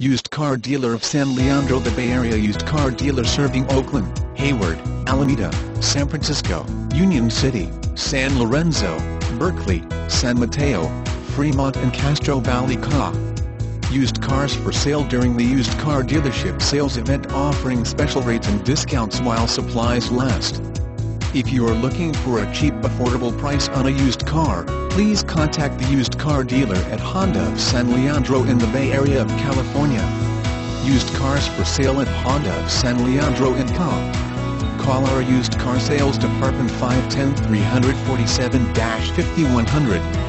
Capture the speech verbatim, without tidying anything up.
Used car dealer of San Leandro. The Bay Area used car dealer serving Oakland, Hayward, Alameda, San Francisco, Union City, San Lorenzo, Berkeley, San Mateo, Fremont and Castro Valley. Ca. Used cars for sale during the used car dealership sales event, offering special rates and discounts while supplies last. If you are looking for a cheap, affordable price on a used car, please contact the used car dealer at Honda of San Leandro in the Bay Area of California. Used cars for sale at Honda of San Leandro and Co. Call our used car sales department five one zero, three four seven, five one zero zero.